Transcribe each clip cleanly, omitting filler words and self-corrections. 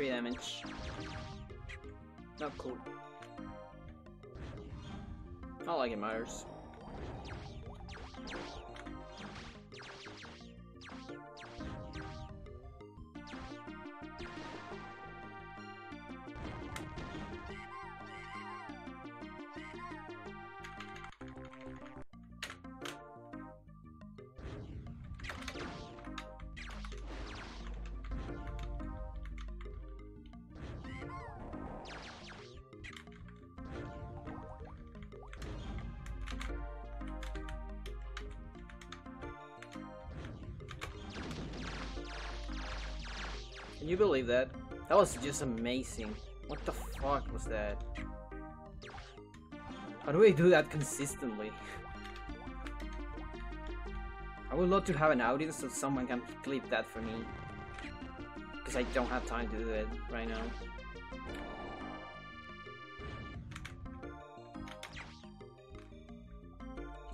3 damage. Not cool. I like it, Myers. Can you believe that? That was just amazing. What the fuck was that? How do we do that consistently? I would love to have an audience so someone can clip that for me, because I don't have time to do that right now.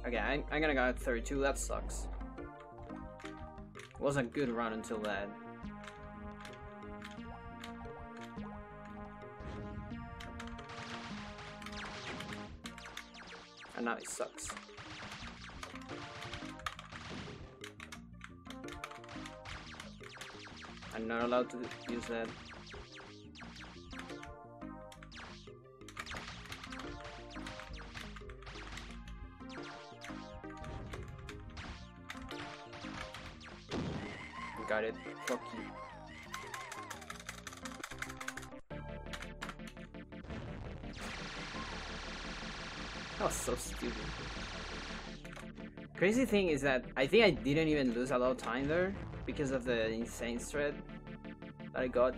Okay, I'm gonna go at 32, that sucks. It was a good run until that. And now it sucks. I'm not allowed to use that. Got it. Fuck you. That was so stupid. Crazy thing is that I think I didn't even lose a lot of time there because of the insane threat that I got.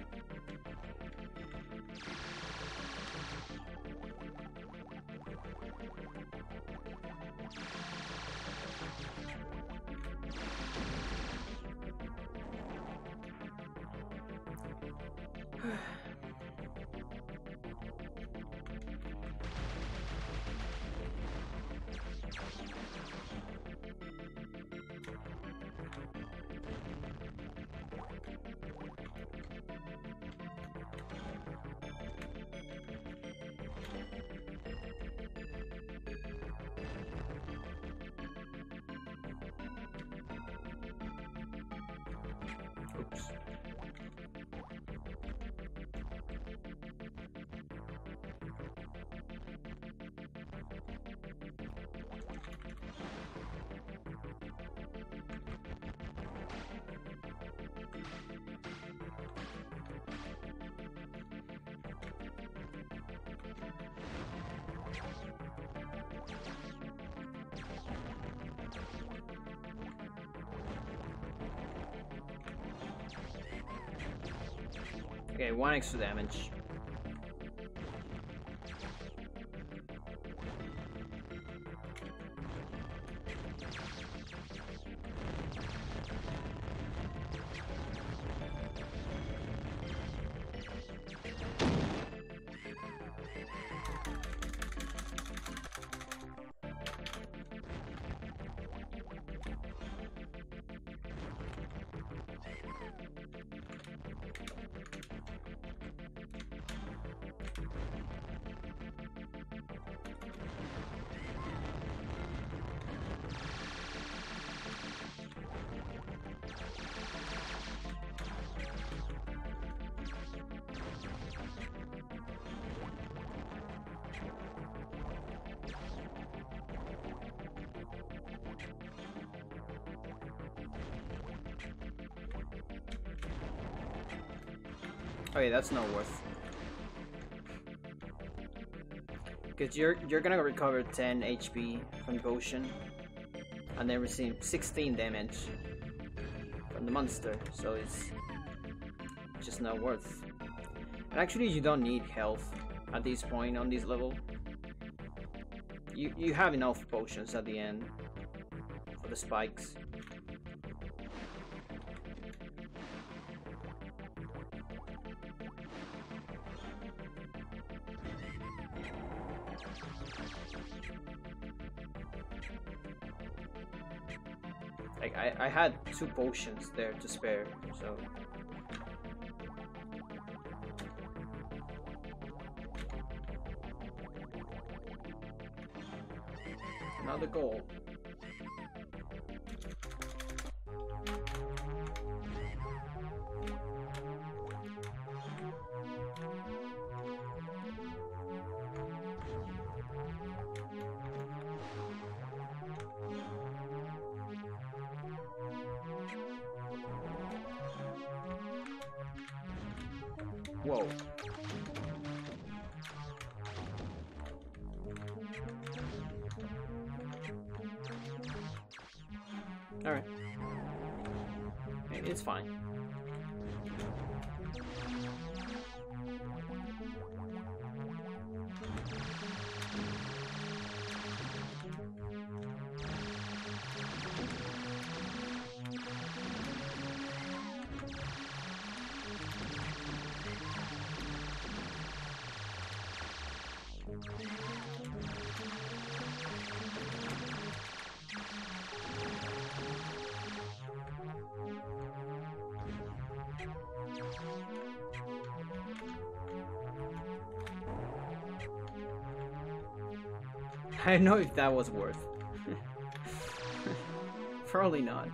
Oops. Okay, 1 extra damage. Okay, that's not worth it. Cause you're gonna recover 10 HP from potion and then receive 16 damage from the monster, so it's just not worth. And actually you don't need health at this point on this level. You have enough potions at the end for the spikes. Like, I had 2 potions there to spare, so Another goal. Whoa. Alright. It's fine. I don't know if that was worth. Probably not.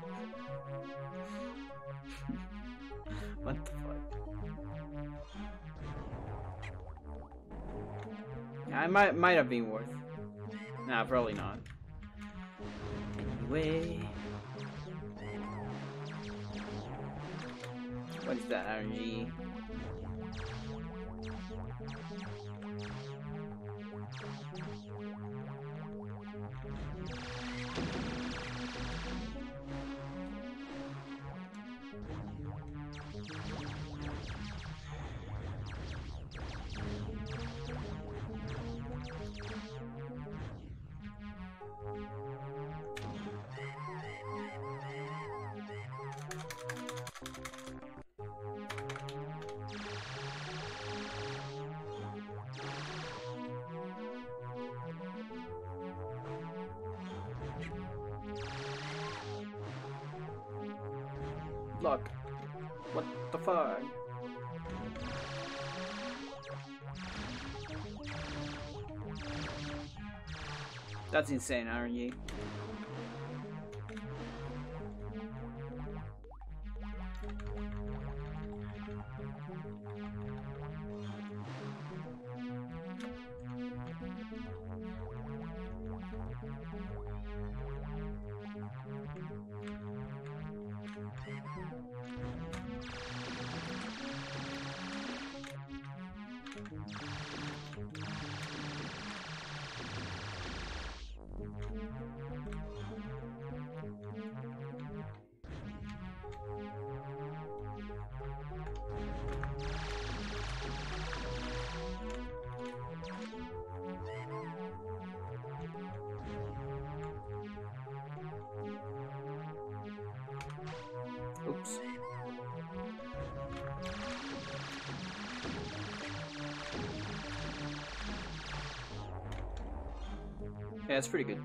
What the fuck? I might have been worth. Nah, probably not. Anyway. What is that energy? Look, what the fuck? That's insane, aren't you? Yeah, it's pretty good.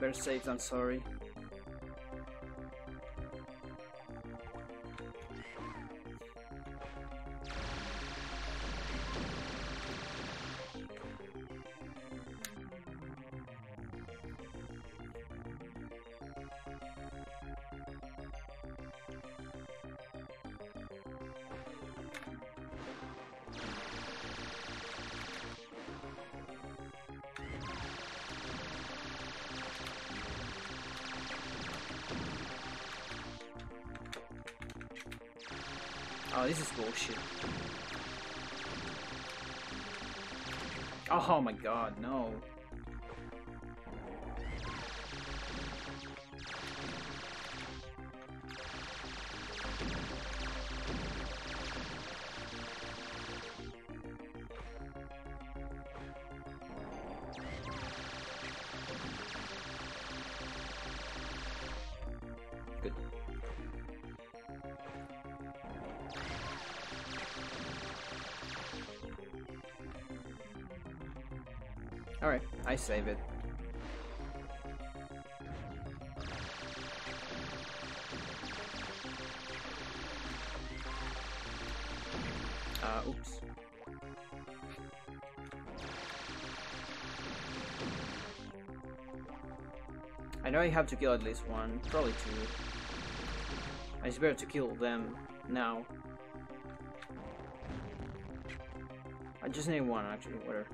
Better safe than sorry. Oh, this is bullshit. Oh my god, no. Alright, I save it. Oops. I know I have to kill at least one, probably two. I just better to kill them now. I just need one actually, whatever.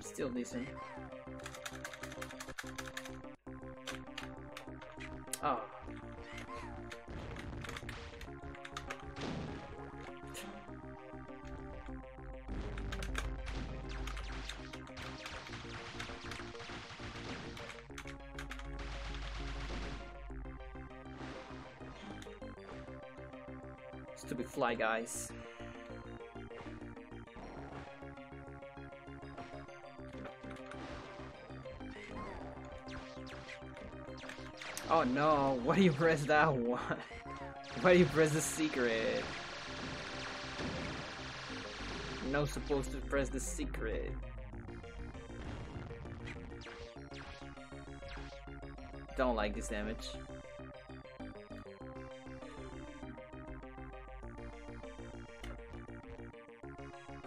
Still decent. Oh. Stupid fly guys. Oh no, why do you press that one? Why do you press the secret? You're not supposed to press the secret. Don't like this damage.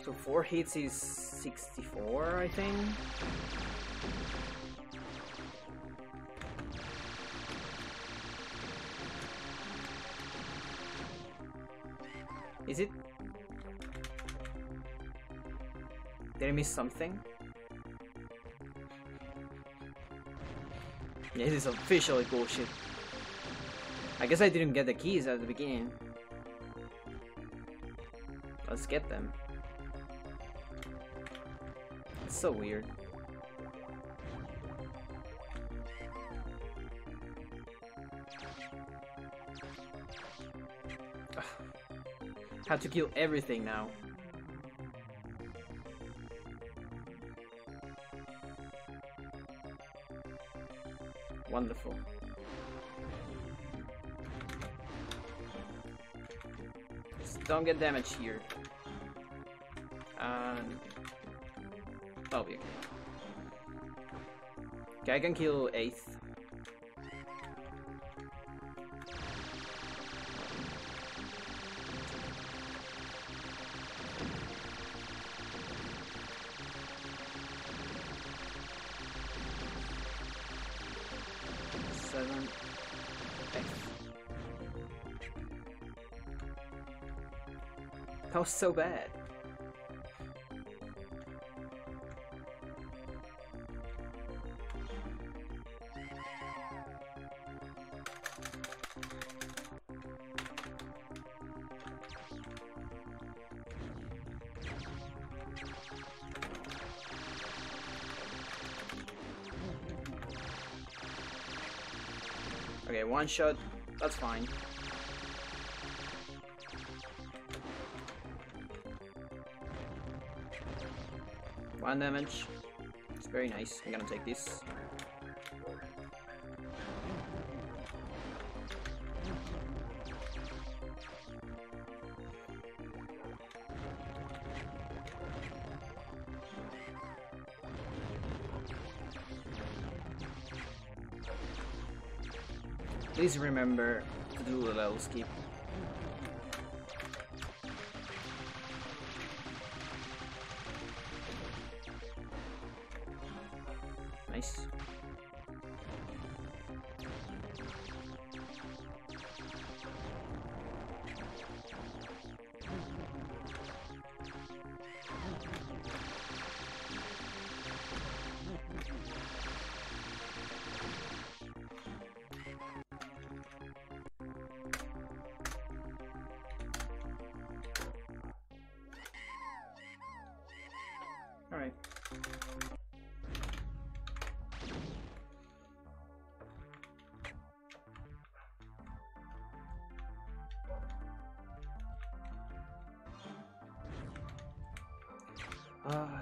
So 4 hits is 64, I think. Is it? Did I miss something? This is officially bullshit. I guess I didn't get the keys at the beginning. Let's get them. It's so weird. Have to kill everything now. Wonderful. Just don't get damaged here. That'll be okay. Okay, I can kill 8th. That was so bad. Okay, one shot, that's fine. One damage, it's very nice, I'm gonna take this. Please remember to do a level skip. Nice.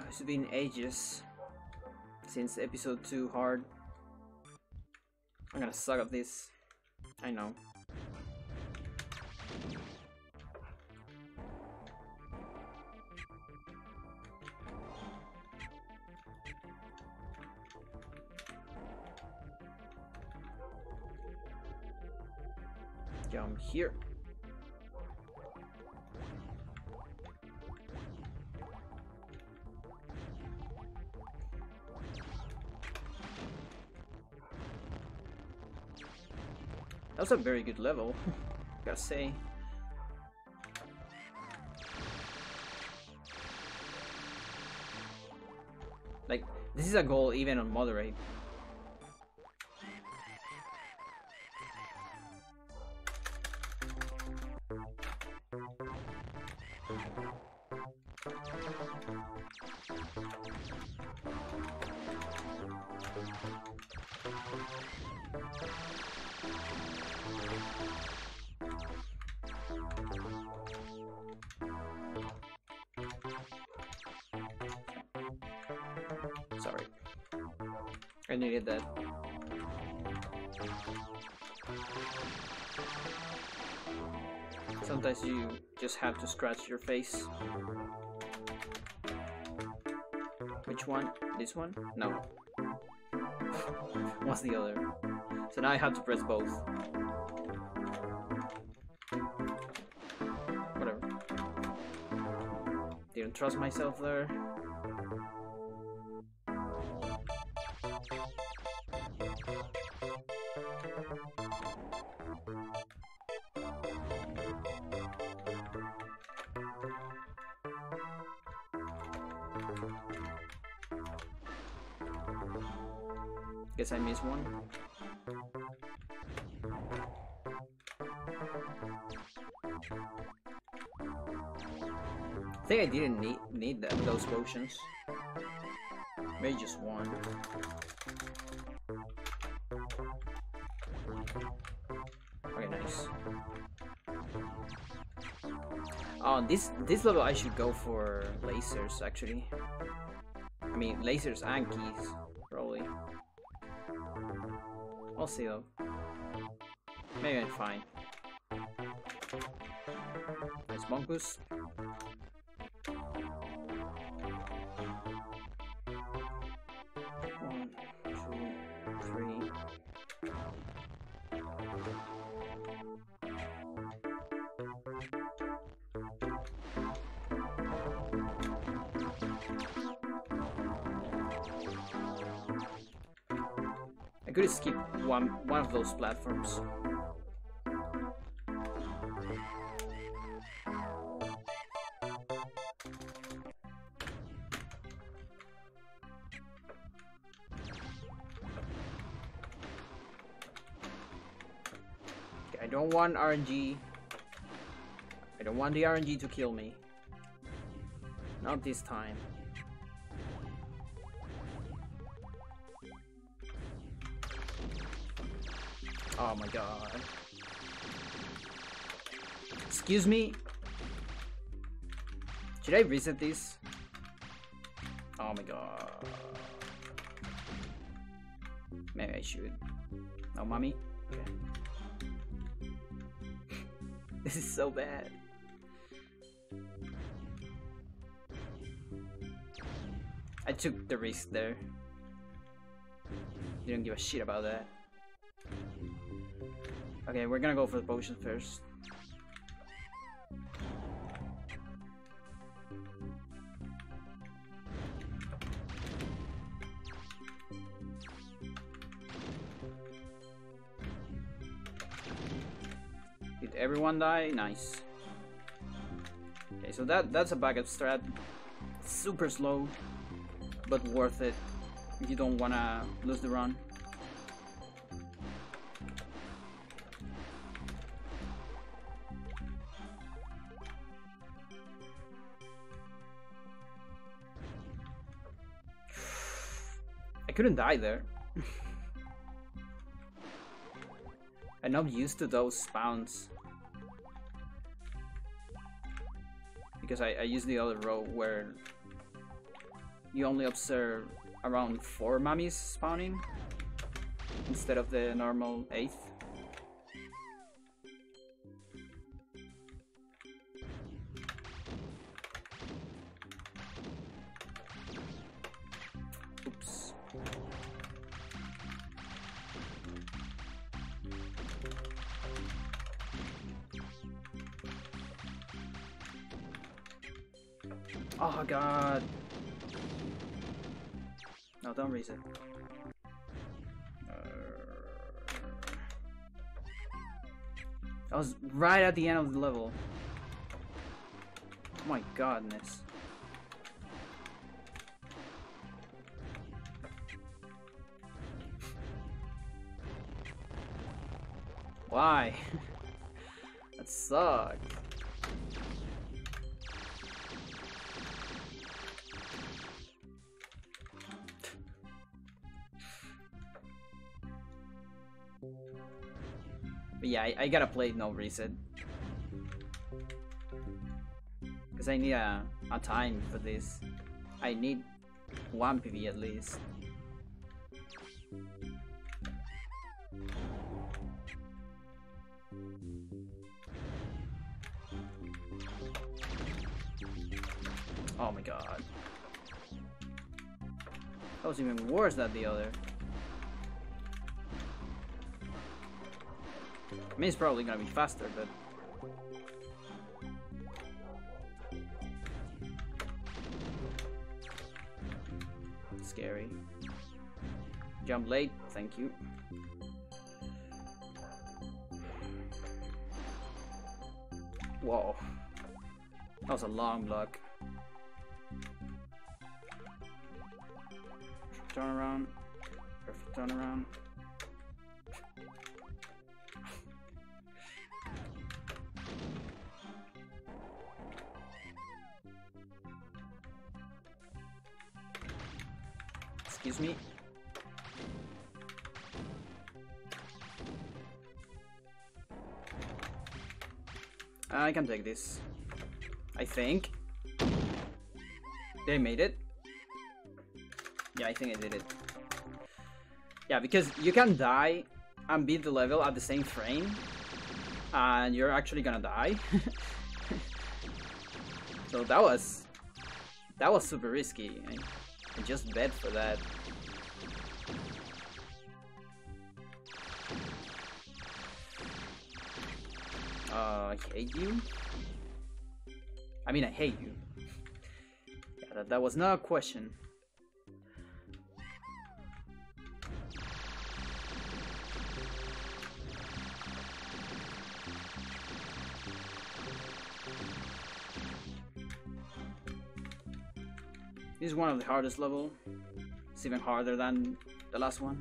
It's been ages since episode 2 hard. I'm gonna suck at this. I know. Jump here. That's a very good level, gotta say. Like, this is a goal even on moderate. Sorry, I needed that. Sometimes you just have to scratch your face. Which one? This one? No. What's the other? So now I have to press both. Whatever. Didn't trust myself there. Guess I missed one. I think I didn't need those potions. Maybe just one. Okay, nice. Oh, this level I should go for lasers actually. I mean lasers and keys, probably. I'll see though. Maybe I'm fine. Nice Bunkus. One, two, three. I could skip one of those platforms. I don't want RNG. I don't want the RNG to kill me. Not this time. Oh my god. Excuse me? Should I reset this? Oh my god. Maybe I should. No, mommy? Okay. This is so bad. I took the risk there. Didn't give a shit about that. Okay, we're gonna go for the potion first. Did everyone die? Nice. Okay, so that's a backup strat. Super slow, but worth it if you don't wanna lose the run. I couldn't die there. I'm not used to those spawns because I used the other row where you only observe around 4 mummies spawning instead of the normal 8. Oh god! No, don't reset. I was right at the end of the level. Oh my godness. Why? That sucked. But yeah, I gotta play no reset. Because I need a time for this. I need 1 PB at least. Oh my god. That was even worse than the other. I mean, it's probably gonna be faster, but... Scary. Jump late, thank you. Whoa. That was a long block. Turn around. Perfect turn around. Excuse me. I can take this. I think. They made it. Yeah, I think I did it. Yeah, because you can die and beat the level at the same frame. And you're actually gonna die. So that was super risky. I just bet for that. I hate you? I mean, I hate you. Yeah, that was not a question. This is one of the hardest levels. It's even harder than the last one.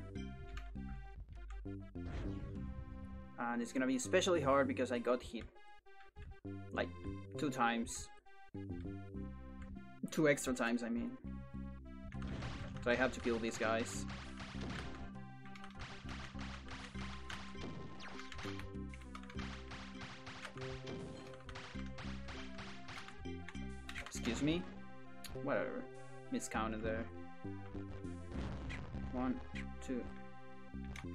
And it's gonna be especially hard because I got hit like 2 times. 2 extra times, I mean. So I have to kill these guys. Excuse me? Whatever. Miscounted there. 1, 2.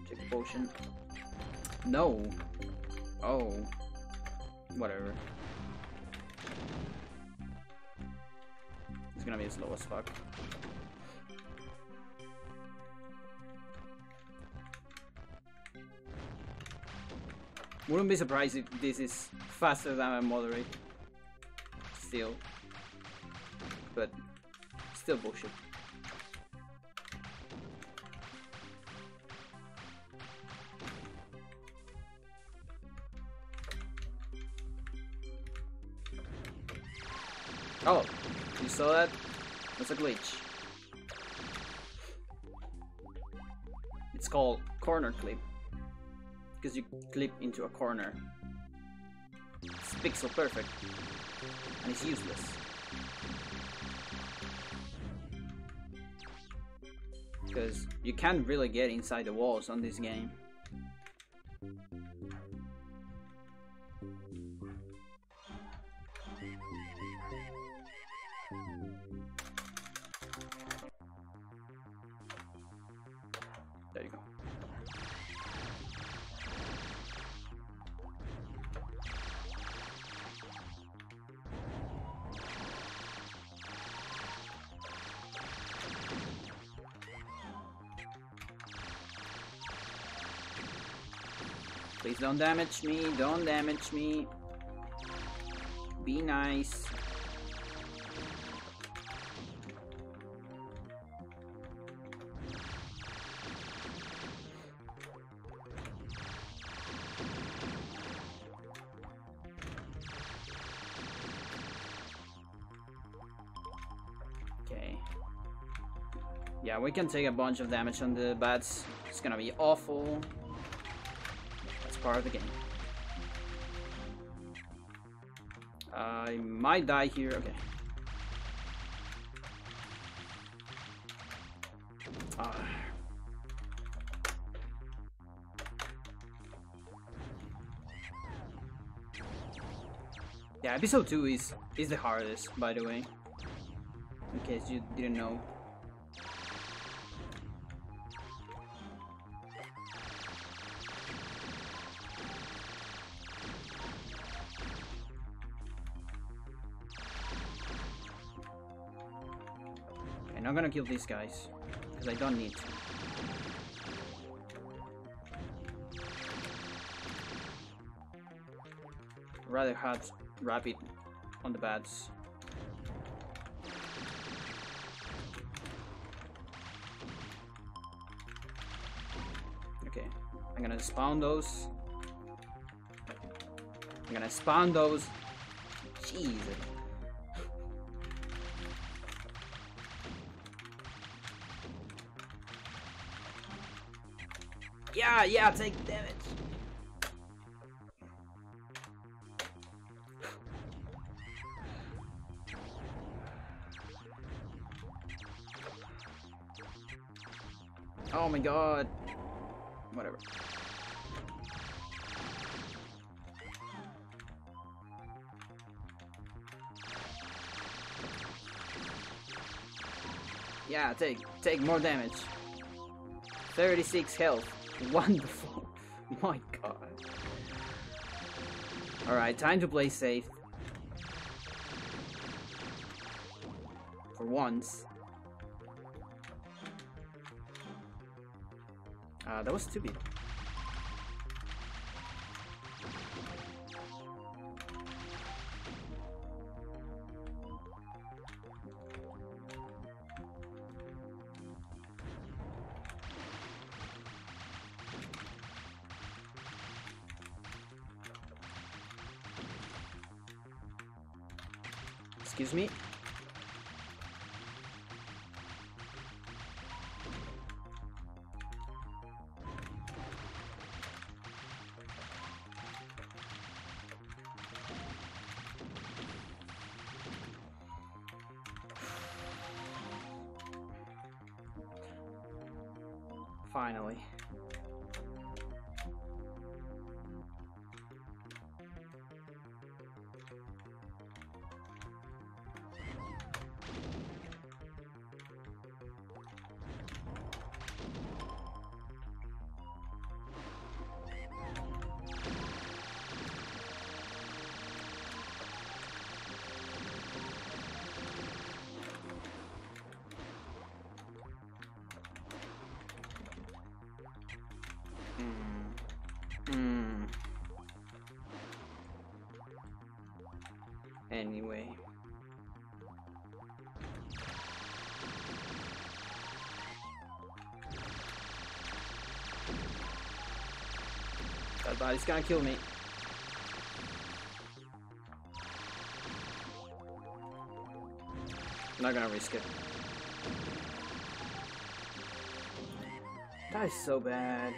Check the potion. No. Oh. Whatever. It's gonna be slow as fuck. Wouldn't be surprised if this is faster than I moderate. Still. But. Still bullshit. Oh, you saw that? That's a glitch. It's called corner clip. Because you clip into a corner. It's pixel perfect. And it's useless. Because you can't really get inside the walls on this game. Please don't damage me, don't damage me. Be nice. Okay. Yeah, we can take a bunch of damage on the bats. It's gonna be awful. That's part of the game. I might die here. Okay. Yeah, episode 2 is the hardest, by the way. In case you didn't know. Okay, I'm gonna kill these guys, because I don't need to. I'd rather have rapid on the bats. I'm gonna spawn those. I'm gonna spawn those. Jesus. Yeah, yeah, take damage. Oh my god. Whatever. Yeah, take more damage. 36 health. Wonderful. My god. Alright, time to play safe. For once. That was stupid. Excuse me. Finally. Anyway. That body's gonna kill me. I'm not gonna risk it. That is so bad.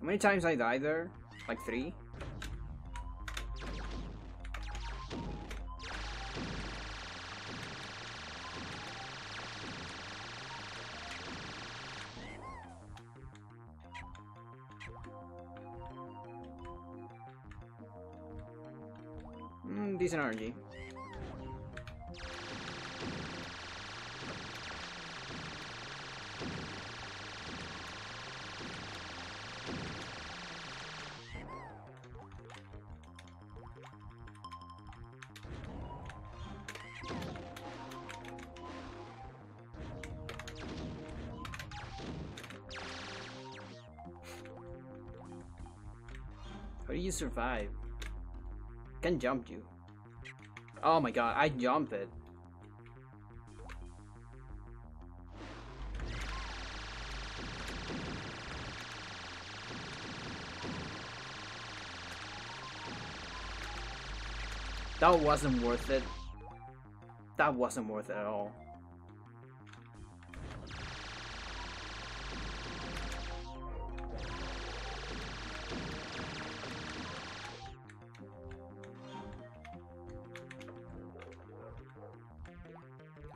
How many times I die there? Like 3? Decent RNG. How do you survive? Ken jumped you. Oh my god, I jumped it. That wasn't worth it. That wasn't worth it at all.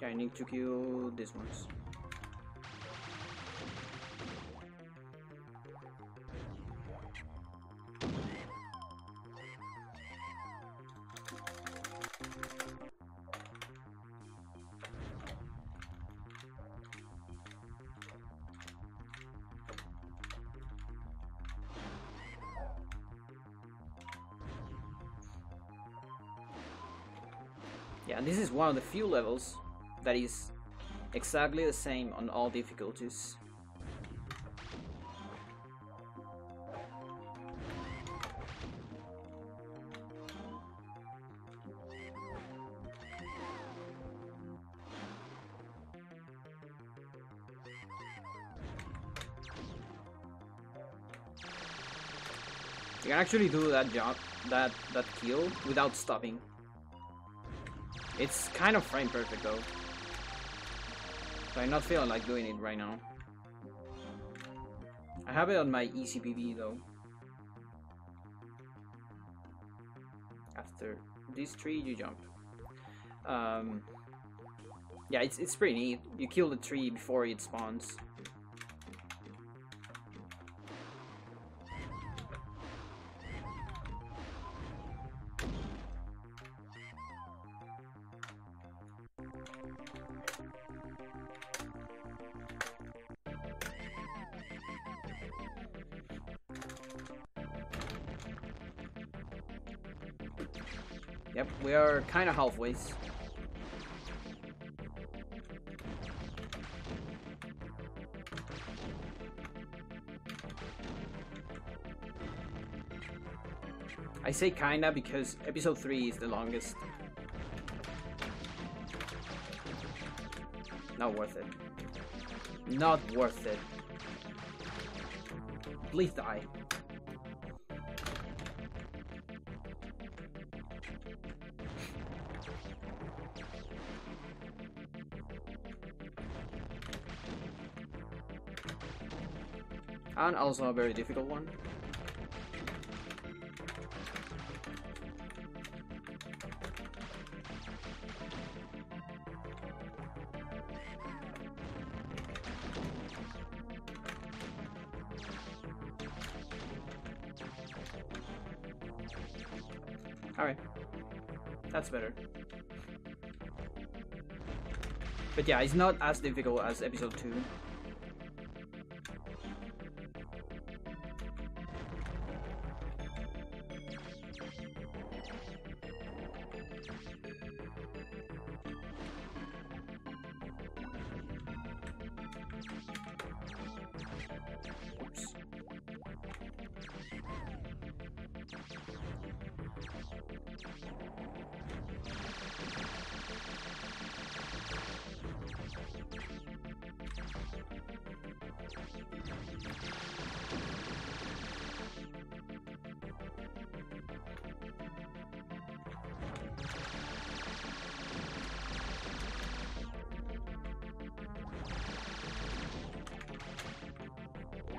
I need to kill these ones. Yeah, this is one of the few levels that is exactly the same on all difficulties. You can actually do that job, that kill without stopping. It's kind of frame perfect though. So I'm not feeling like doing it right now. I have it on my ECPB though. After these three you jump. Yeah, it's pretty neat. You kill the tree before it spawns. Yep, we are kind of halfway. I say kinda because episode 3 is the longest. Not worth it. Not worth it. Please die. And also a very difficult one. Alright, that's better. But yeah, it's not as difficult as episode 2.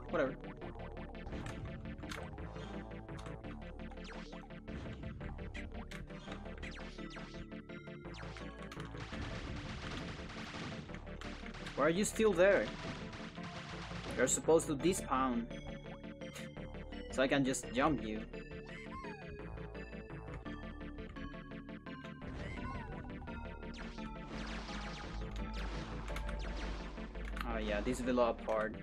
Whatever. Why are you still there? You're supposed to despawn. So I can just jump you. Oh yeah, this is the low part.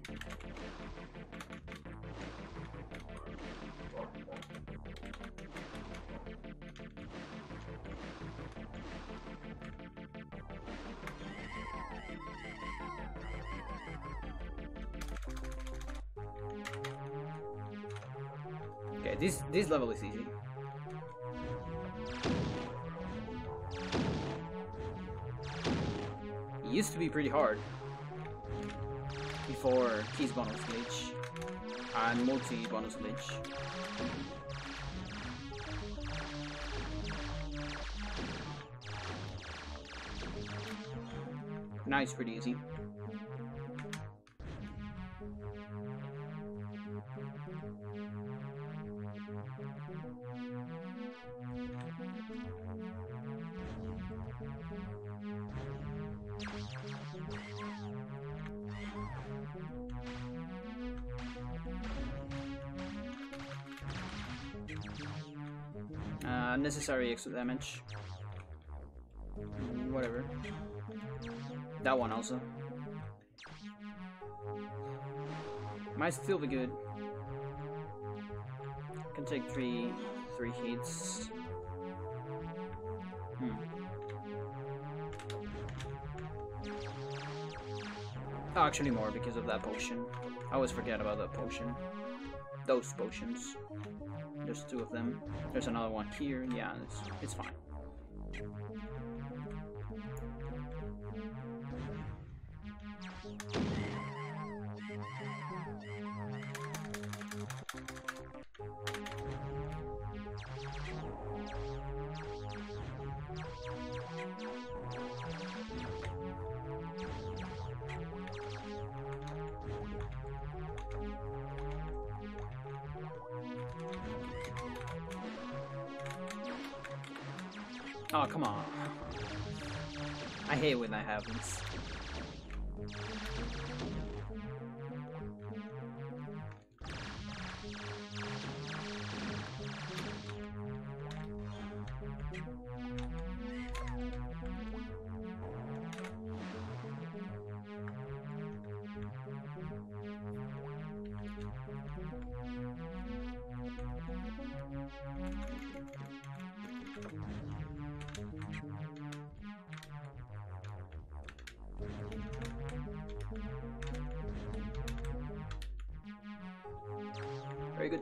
This level is easy. It used to be pretty hard before keys bonus glitch and multi bonus glitch. Now it's pretty easy. Necessary extra damage. Whatever. That one also. Might still be good. Can take three hits. Oh, actually more because of that potion. I always forget about that potion. Those potions. There's two of them. There's another one here. Yeah, it's fine. Oh, come on. I hate when that happens. Very good.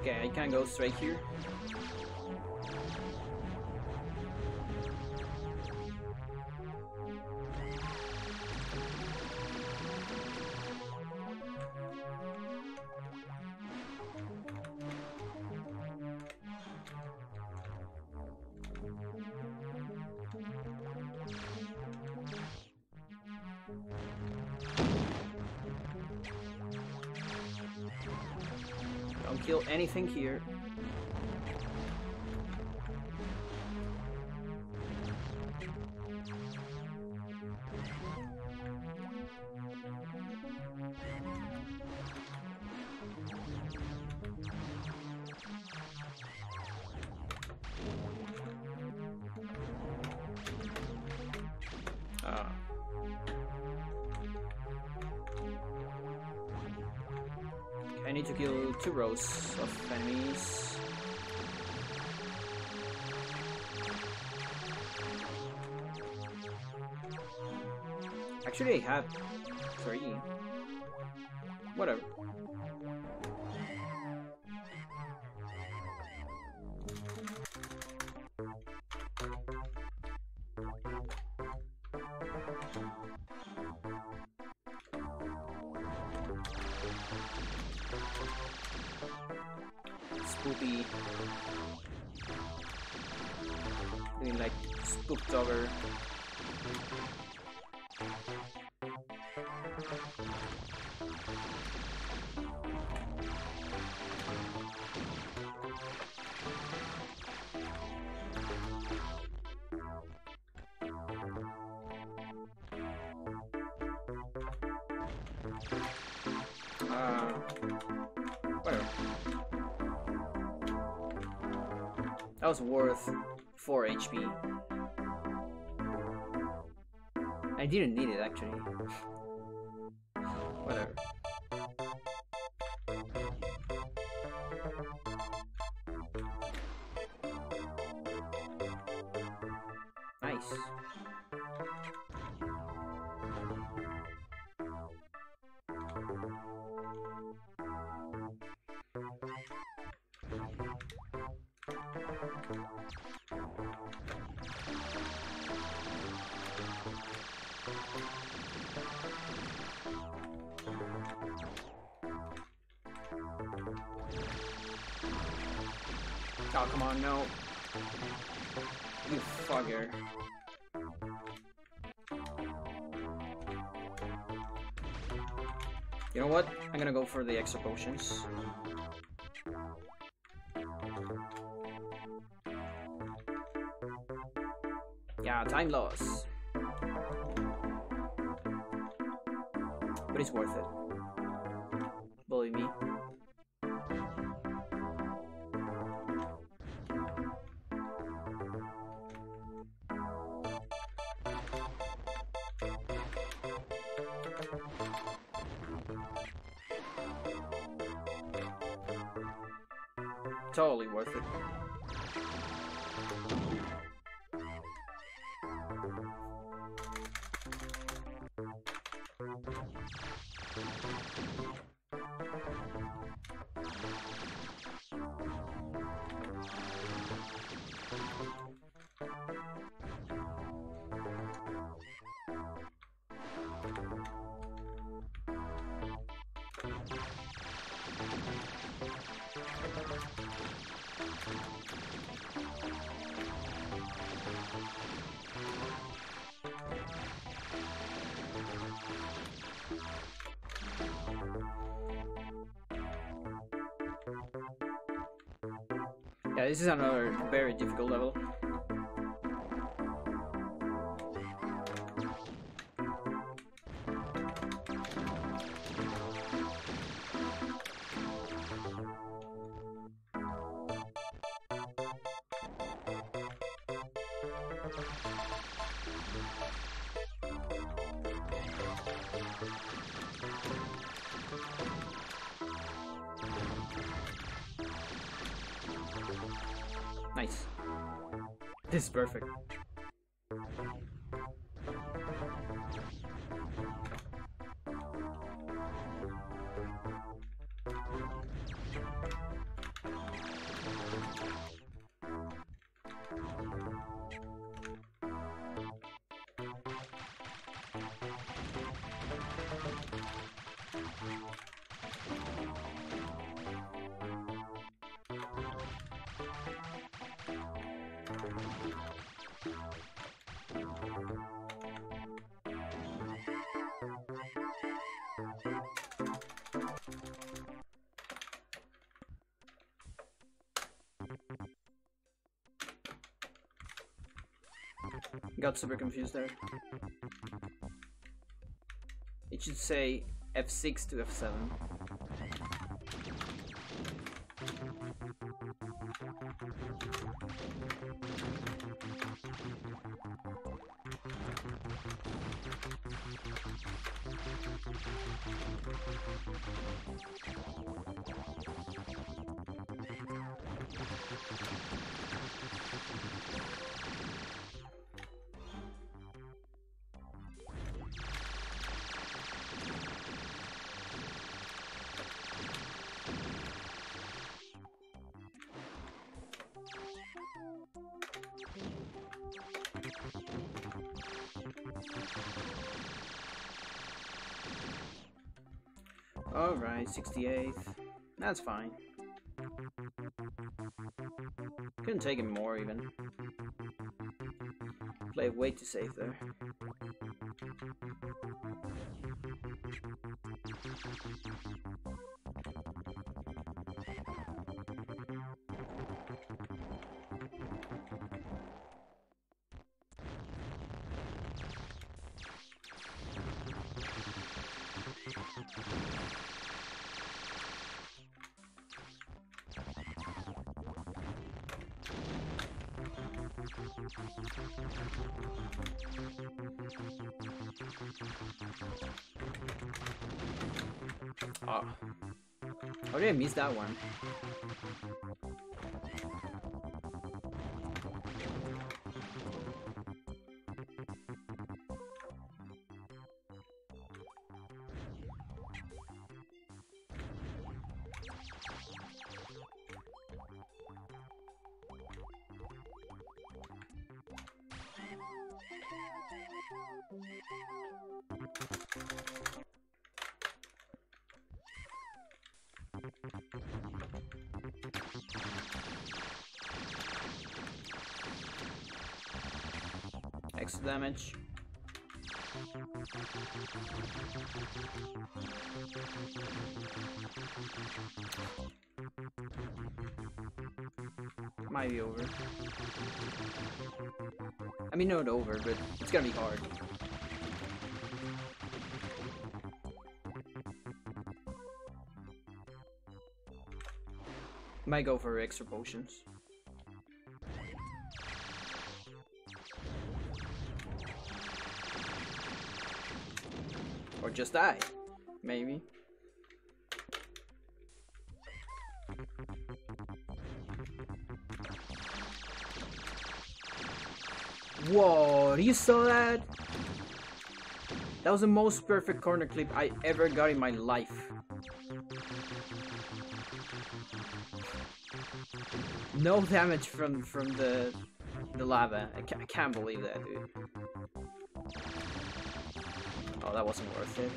Okay, I can go straight here. Kill anything here. I need to kill two rows of enemies. Actually, I have three. Whatever. Spoopy, doing like spooked over. That was worth 4 HP. I didn't need it actually. Whatever. Nice. Come on, no. You fucker. You know what? I'm gonna go for the extra potions. Yeah, time loss. But it's worth it. Believe me. Totally worth it. Yeah, this is another very difficult level. Nice. This is perfect. Got super confused there. It should say F6 to F7. Alright, 68th. That's fine. Couldn't take him more, even. Play way too safe there. Oh. How did I miss that one? 6 damage. Might be over. I mean, not over, but it's gonna be hard. Might go for extra potions. Or just die, maybe. Whoa, you saw that? That was the most perfect corner clip I ever got in my life. No damage from the lava. I can't believe that, dude. Oh, that wasn't worth it.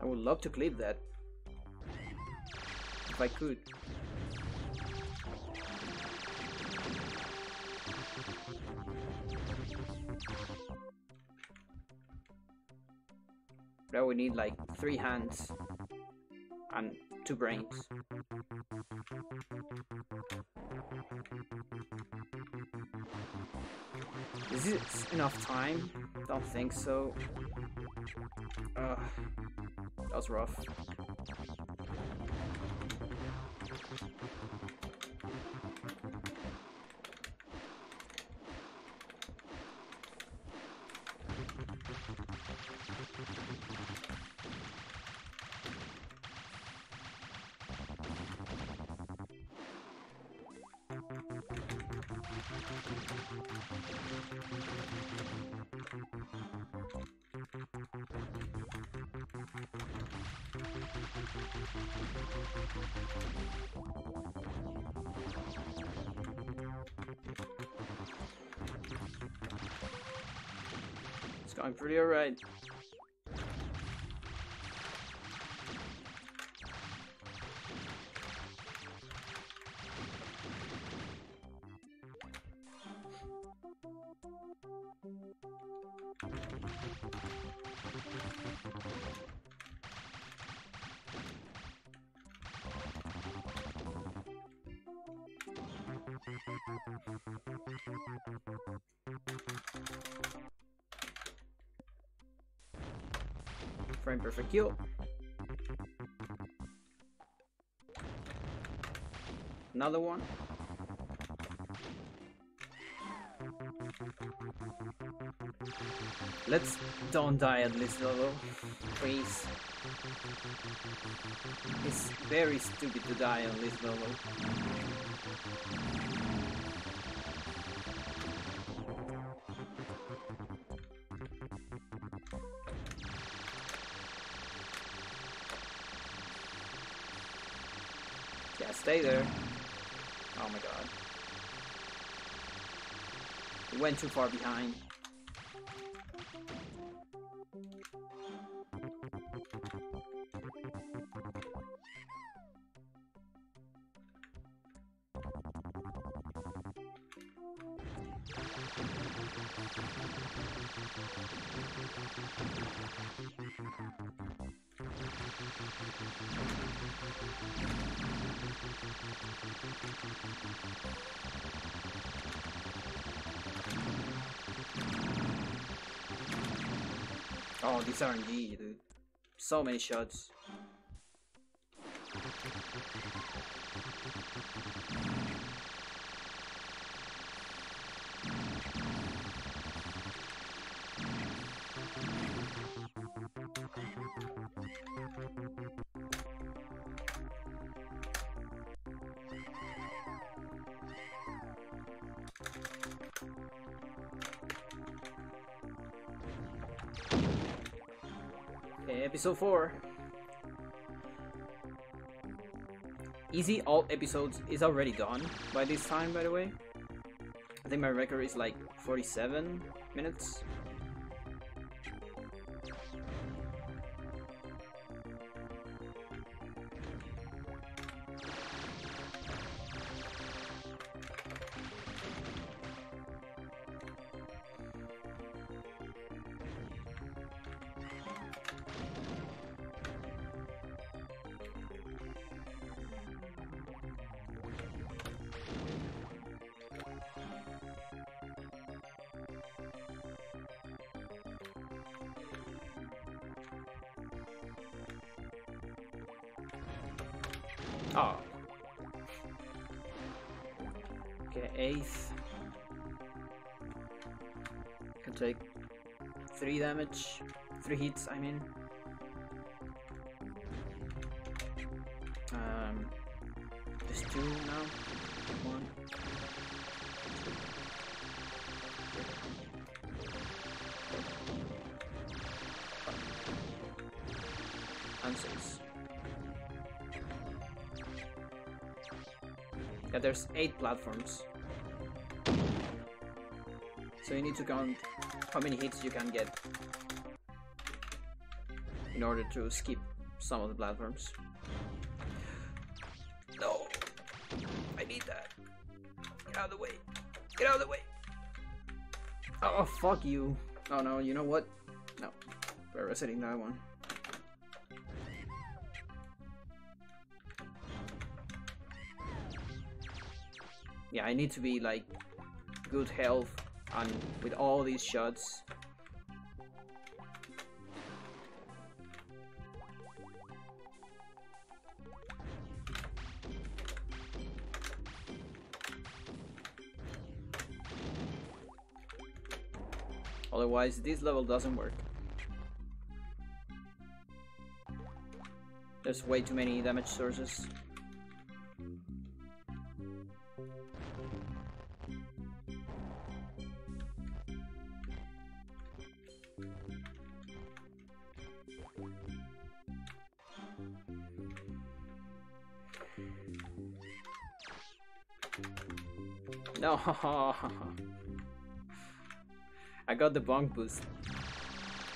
I would love to clip that. If I could. Now we need like 3 hands and 2 brains. Is this enough time? Don't think so. That was rough. It's going pretty alright. Frame perfect kill. Another one. Let's don't die at this level, please. It's very stupid to die on this level. Yeah, stay there. Oh my god. It went too far behind. Oh, these RNG, dude. So many shots. Episode 4. Easy all episodes is already gone by this time, by the way. I think my record is like 47 minutes. Oh. Get an ace. I can take 3 damage. 3 hits, I mean. There's 2 now. 1. And 6. Yeah, there's 8 platforms. So you need to count how many hits you can get in order to skip some of the platforms. No! I need that! Get out of the way! Get out of the way! Oh, fuck you! Oh no, you know what? No. We're resetting that one. Yeah, I need to be like good health and with all these shots. Otherwise, this level doesn't work. There's way too many damage sources. No, I got the bonk boost,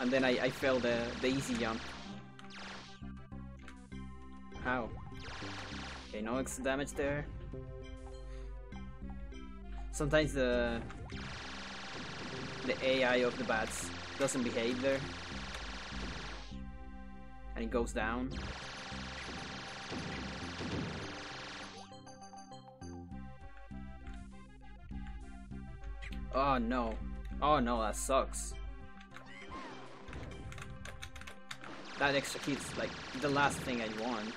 and then I fell the easy jump. How? Okay, no extra damage there. Sometimes the AI of the bats doesn't behave there, and it goes down. Oh no, that sucks. That extra kit's like the last thing I want.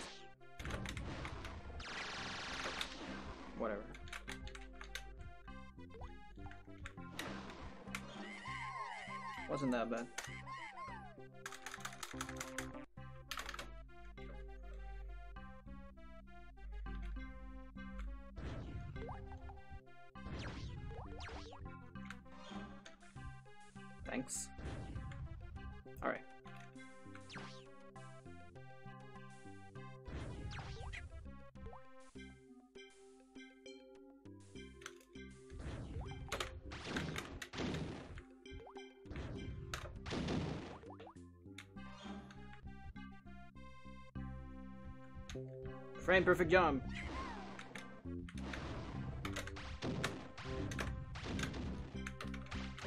Whatever. Wasn't that bad. Thanks. Alright. Frame perfect jump.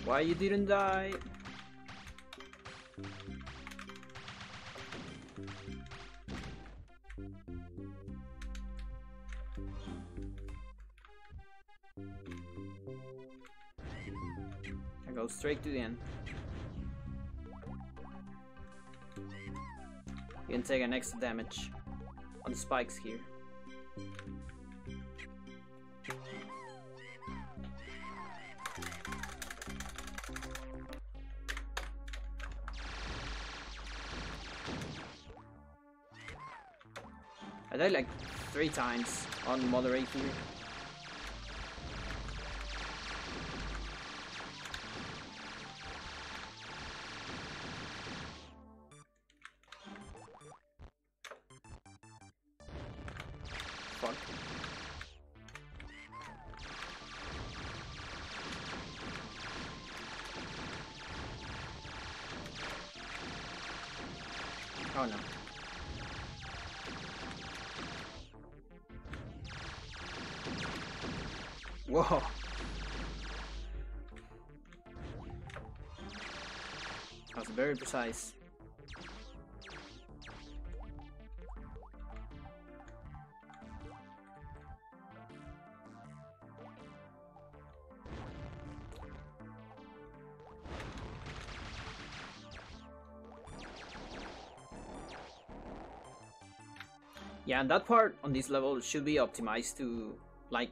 Why you didn't die? I go straight to the end. You can take an extra damage on the spikes here. I died like 3 times on moderate here. Fuck. Oh no. Whoa! That was very precise. Yeah, and that part on this level should be optimized to, like,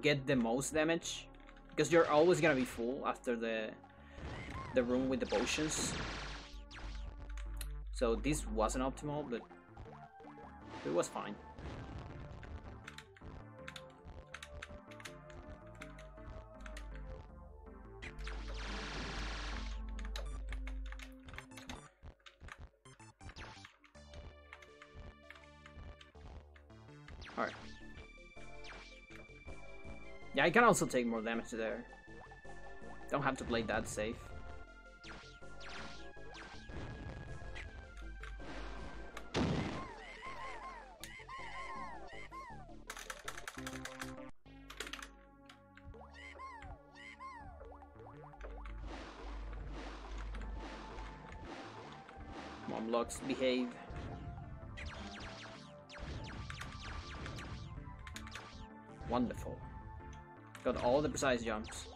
get the most damage, because you're always gonna be full after the room with the potions. So this wasn't optimal, but it was fine. Alright. Yeah, I can also take more damage there. Don't have to play that safe. Mom locks, behave. Wonderful. Got all the precise jumps.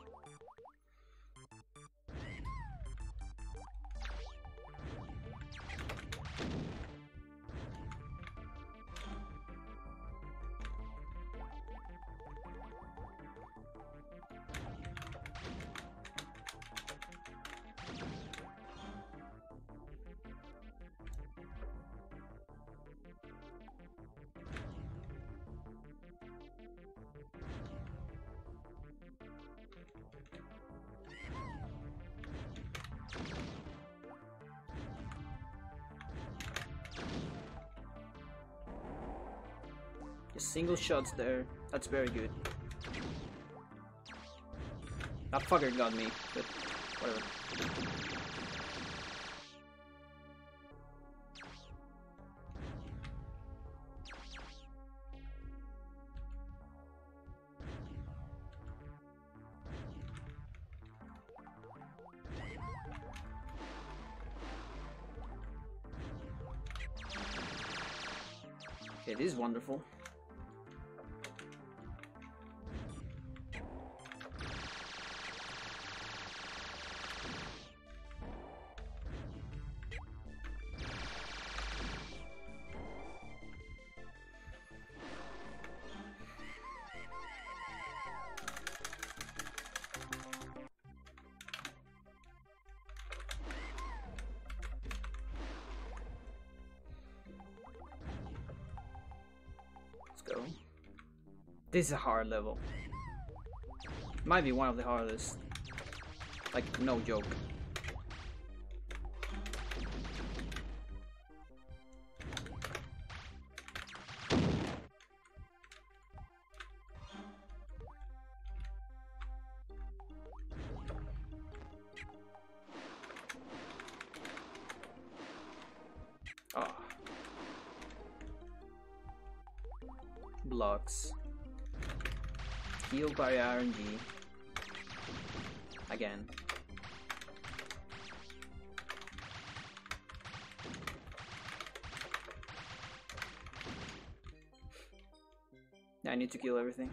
Single shots there, that's very good. That fucker got me, but whatever. Okay, this is wonderful. Go. This is a hard level. Might be one of the hardest. Like, no joke. Blocks. Heal by RNG. Again. I need to kill everything.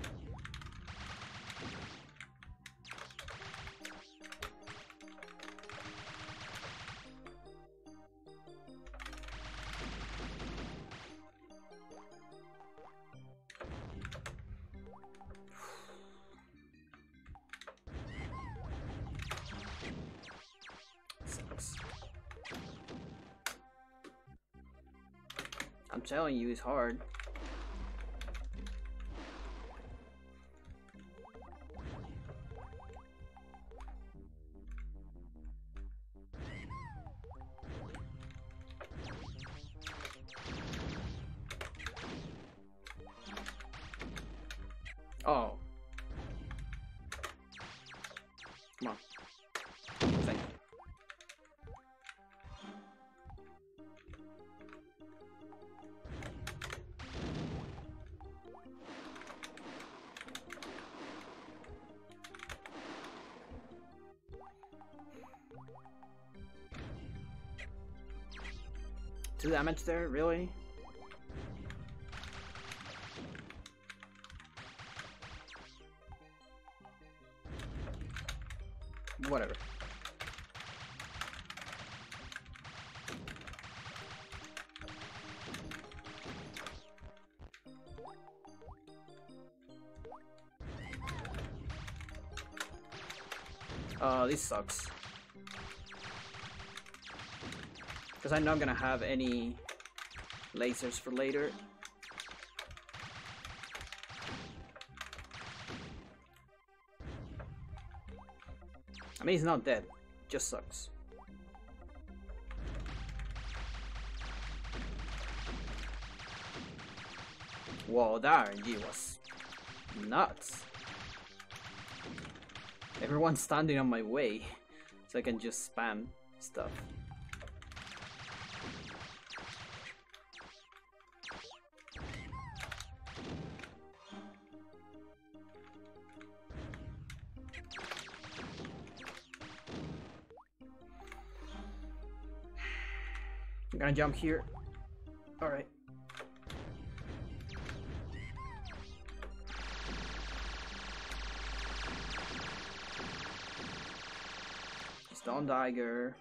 I'm telling you, it's hard. Oh. Come on. Thank you. Damage there, really? Whatever. This sucks. Because I'm not gonna have any lasers for later. I mean, he's not dead. Just sucks. Whoa, that RNG was nuts. Everyone's standing on my way, so I can just spam stuff. I'm gonna jump here. Alright. Stone Tiger.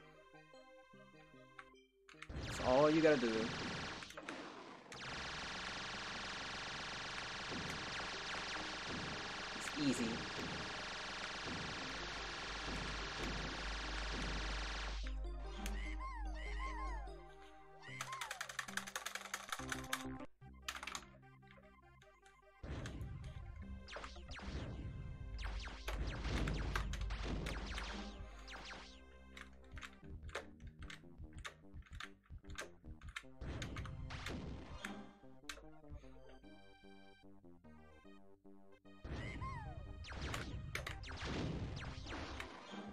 That's all you gotta do. It's easy.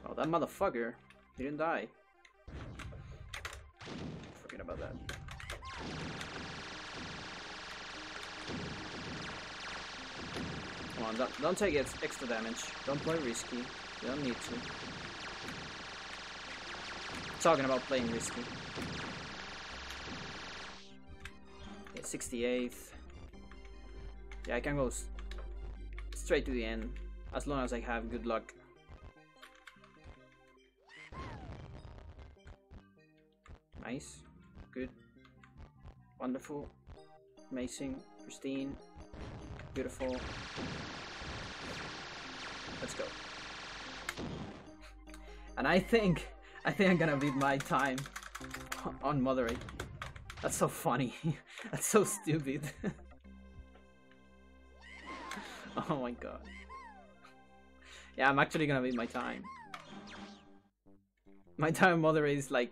Oh, that motherfucker didn't die. Forget about that. Come on, don't take extra damage. Don't play risky. You don't need to. I'm talking about playing risky. Okay, 68th. Yeah, I can go straight to the end as long as I have good luck. Nice, good, wonderful, amazing, pristine, beautiful. Let's go. And I think I'm gonna beat my time on moderate. That's so funny. That's so stupid. Oh my god. Yeah, I'm actually gonna beat my time. My time on moderate is like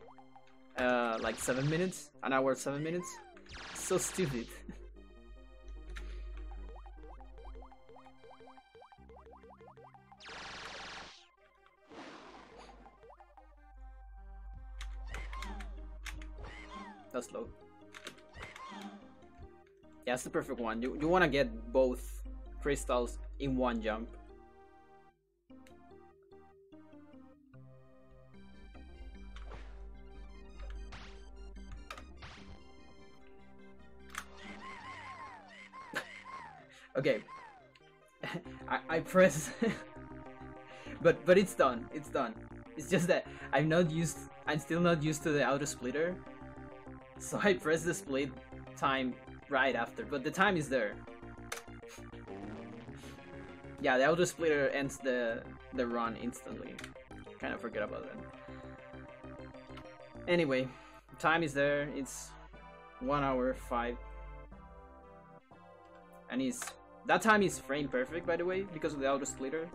7 minutes, an hour 7 minutes. So stupid. That's low. Yeah, it's the perfect one. You want to get both crystals in one jump. Okay, I press, but it's done, it's done. It's just that I'm still not used to the auto splitter, so I press the split time right after, but the time is there. Yeah, the auto splitter ends the run instantly. Kind of forget about that. Anyway, time is there, it's 1 hour 5, and it's... That time is frame perfect, by the way, because of the auto splitter.